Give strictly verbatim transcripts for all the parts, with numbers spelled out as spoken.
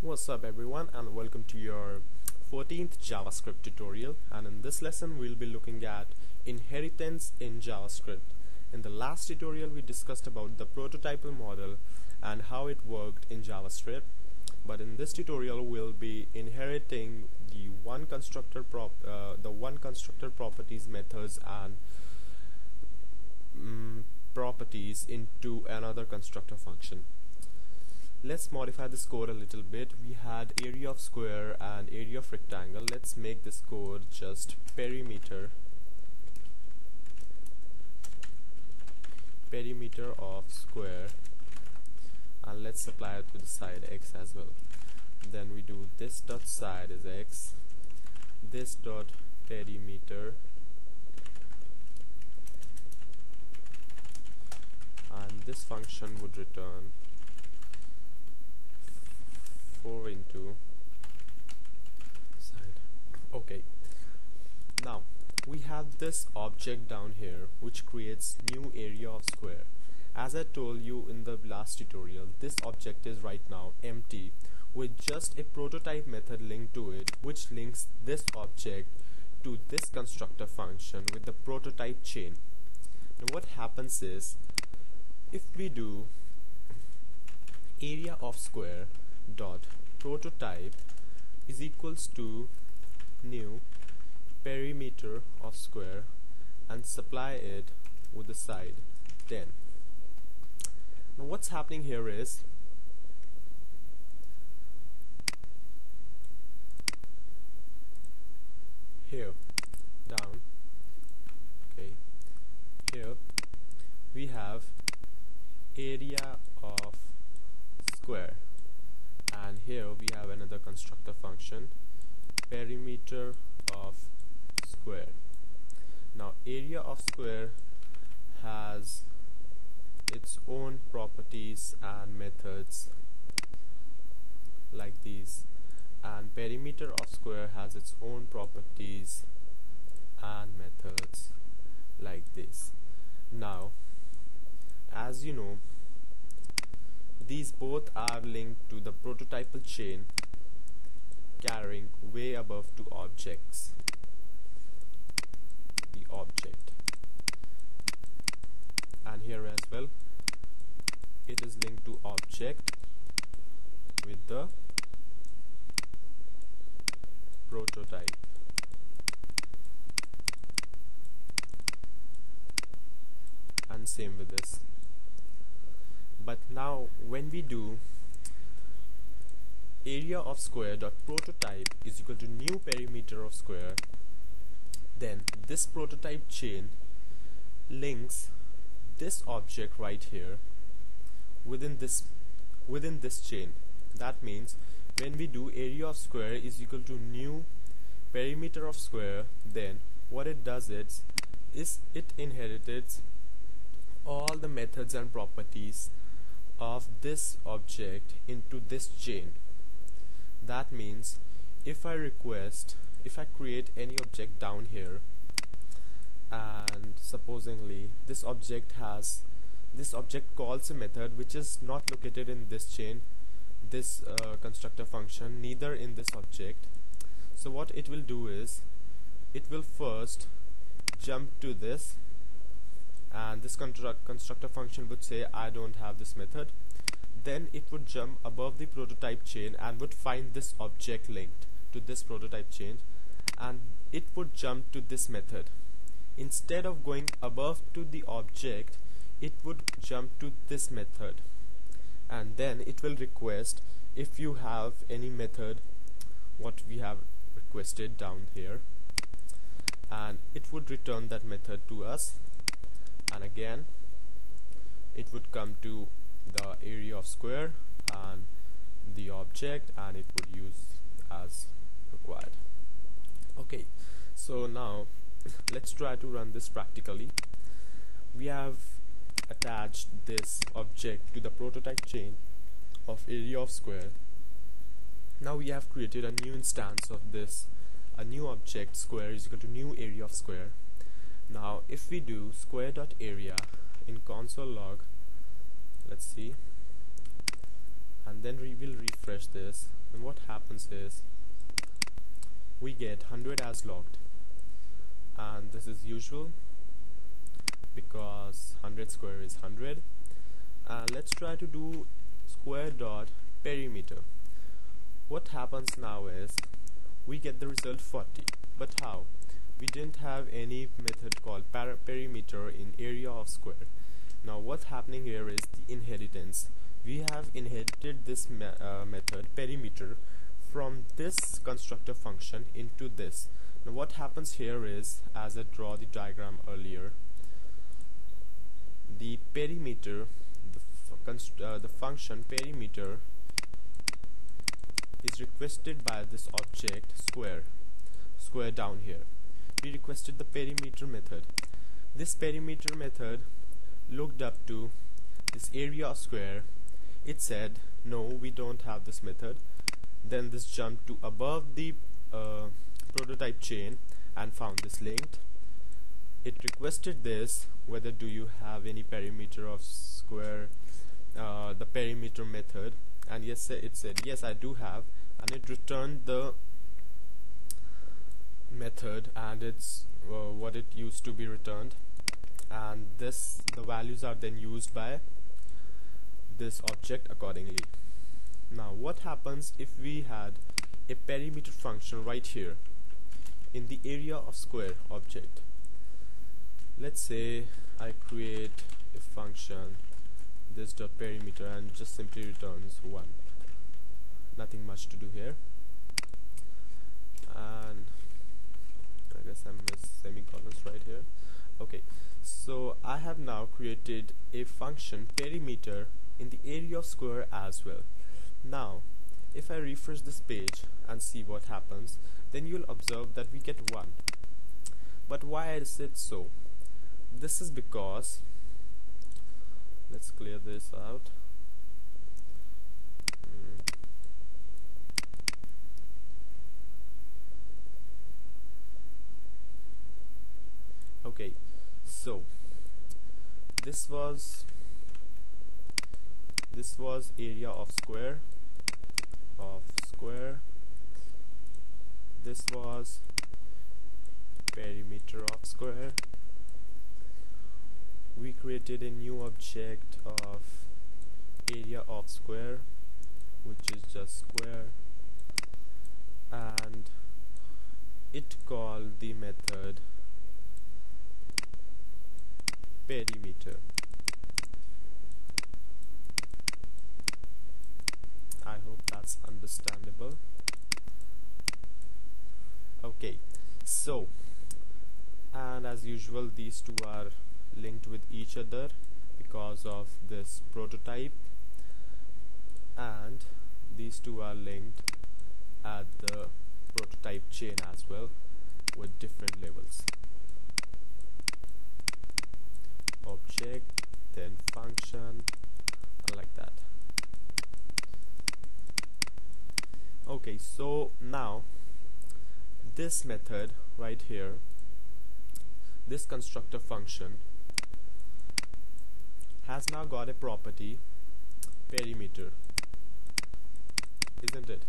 What's up everyone, and welcome to your fourteenth JavaScript tutorial. And in this lesson we'll be looking at inheritance in JavaScript. In the last tutorial we discussed about the prototypal model and how it worked in JavaScript, but in this tutorial we'll be inheriting the one constructor prop uh, the one constructor properties, methods and mm, properties into another constructor function. Let's modify this code a little bit. We had area of square and area of rectangle. Let's make this code just perimeter perimeter of square, and let's supply it with the side x as well. Then we do this dot side is x, this dot perimeter, and this function would return four into side. Okay, now we have this object down here which creates new area of square. As I told you in the last tutorial, this object is right now empty with just a prototype method linked to it, which links this object to this constructor function with the prototype chain. Now what happens is, if we do area of square dot prototype is equals to new perimeter of square and supply it with the side ten. Now what's happening here is, here down okay here we have area of square, and here we have another constructor function, perimeter of square. Now area of square has its own properties and methods like these, and perimeter of square has its own properties and methods like this. Now as you know, these both are linked to the prototypal chain carrying way above two objects, the object, and here as well it is linked to object with the prototype. And same with this. But now when we do area of square dot prototype is equal to new perimeter of square, then this prototype chain links this object right here within this within this chain. That means when we do area of square is equal to new perimeter of square, then what it does is, is it inherits all the methods and properties of this object into this chain. That means if I request if I create any object down here, and supposingly this object has this object calls a method which is not located in this chain, this uh, constructor function, neither in this object. So what it will do is, it will first jump to this, and this constructor function would say I don't have this method. Then it would jump above the prototype chain and would find this object linked to this prototype chain, and it would jump to this method. Instead of going above to the object, it would jump to this method, and then it will request if you have any method what we have requested down here, and it would return that method to us. And again it would come to the area of square and the object, and it would use as required. Okay, so now let's try to run this practically. We have attached this object to the prototype chain of area of square. Now we have created a new instance of this, a new object square is equal to new area of square. Now if we do square dot area in console log, let's see, and then we will refresh this, and what happens is we get one hundred as logged, and this is usual because one hundred square is one hundred. Uh, let's try to do square dot perimeter. What happens now is we get the result forty, but how? We didn't have any method called perimeter in area of square. Now what's happening here is the inheritance. We have inherited this me uh, method perimeter from this constructor function into this. Now what happens here is, as I draw the diagram earlier, the perimeter, the, f uh, the function perimeter is requested by this object square, square down here. We requested the perimeter method. This perimeter method looked up to this area of square. It said no, we don't have this method. Then this jumped to above the uh, prototype chain and found this linked. It requested this, whether do you have any perimeter of square, uh, the perimeter method, and yes, it said yes, I do have, and it returned the method and it's uh, what it used to be returned, and this the values are then used by this object accordingly. Now what happens if we had a perimeter function right here in the area of square object? Let's say I create a function this dot perimeter and just simply returns one, nothing much to do here, and I guess I missed semicolons right here. Okay, so I have now created a function perimeter in the area of square as well. Now if I refresh this page and see what happens, then you'll observe that we get one. But why is it so? This is because, let's clear this out. mm. Okay, so this was this was area of square of square this was perimeter of square. We created a new object of area of square, which is just square, and it called the method perimeter. I hope that's understandable. Okay, so, and as usual these two are linked with each other because of this prototype, and these two are linked at the prototype chain as well with different levels. Object, then function, like that. Okay, so now this method right here, this constructor function, has now got a property perimeter, isn't it?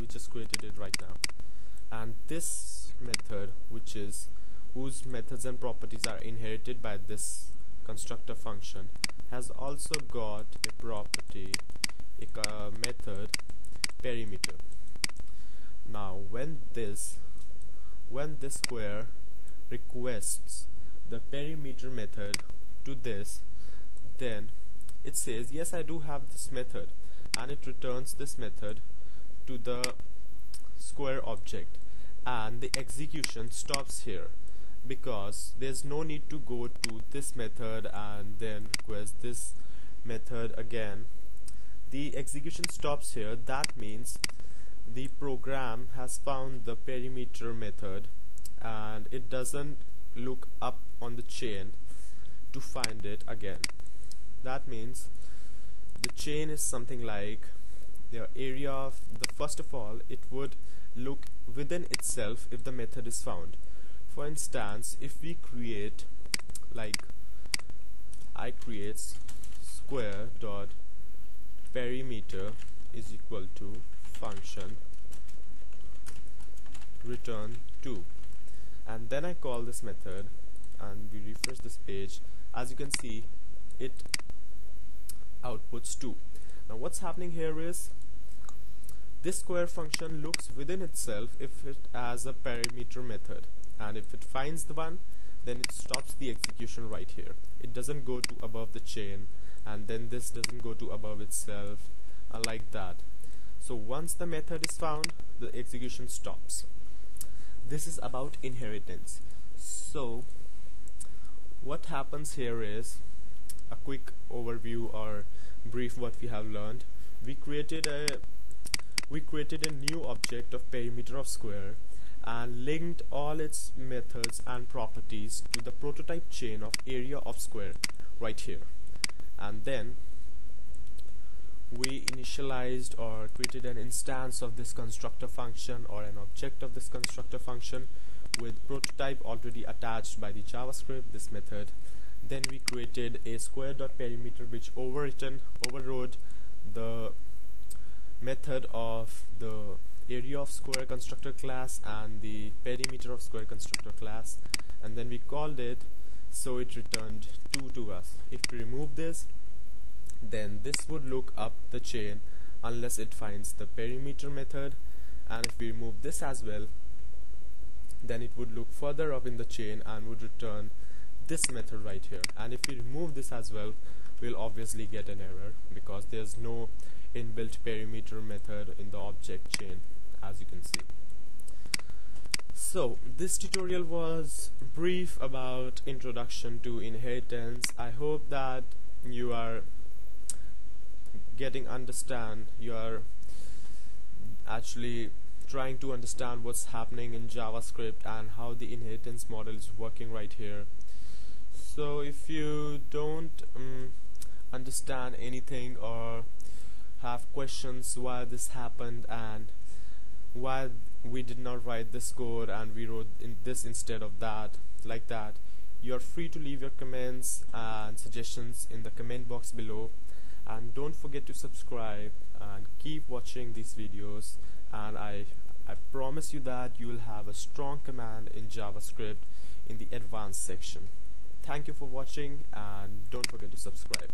We just created it right now, and this method, which is whose methods and properties are inherited by this constructor function, has also got a property, a uh, method perimeter. Now when this when this square requests the perimeter method to this, then it says yes, I do have this method, and it returns this method to the square object, and the execution stops here because there's no need to go to this method and then request this method again. The execution stops here. That means the program has found the perimeter method and it doesn't look up on the chain to find it again. That means the chain is something like the area of the first of all it would look within itself if the method is found. For instance, if we create, like I create square dot perimeter is equal to function return two, and then I call this method, and we refresh this page. As you can see, it outputs two. Now what's happening here is this square function looks within itself if it has a parameter method, and if it finds the one, then it stops the execution right here. It doesn't go to above the chain, and then this doesn't go to above itself, uh, like that. So once the method is found, the execution stops. This is about inheritance. So what happens here is a quick overview or brief what we have learned. We created a we created a new object of perimeter of square and linked all its methods and properties to the prototype chain of area of square right here, and then we initialized or created an instance of this constructor function or an object of this constructor function with prototype already attached by the JavaScript, this method. Then we created a square.perimeter which overwritten overrode the method of the area of square constructor class and the perimeter of square constructor class, and then we called it, so it returned two to us. If we remove this, then this would look up the chain unless it finds the perimeter method, and if we remove this as well, then it would look further up in the chain and would return this method right here. And if we remove this as well, we'll obviously get an error because there's no inbuilt perimeter method in the object chain, as you can see. So this tutorial was brief about introduction to inheritance. I hope that you are getting understand you are actually trying to understand what's happening in JavaScript and how the inheritance model is working right here. So if you don't um, understand anything or have questions why this happened and why we did not write this code and we wrote in this instead of that, like that, you're free to leave your comments and suggestions in the comment box below. And don't forget to subscribe and keep watching these videos, and I, I promise you that you will have a strong command in JavaScript in the advanced section. Thank you for watching, and don't forget to subscribe.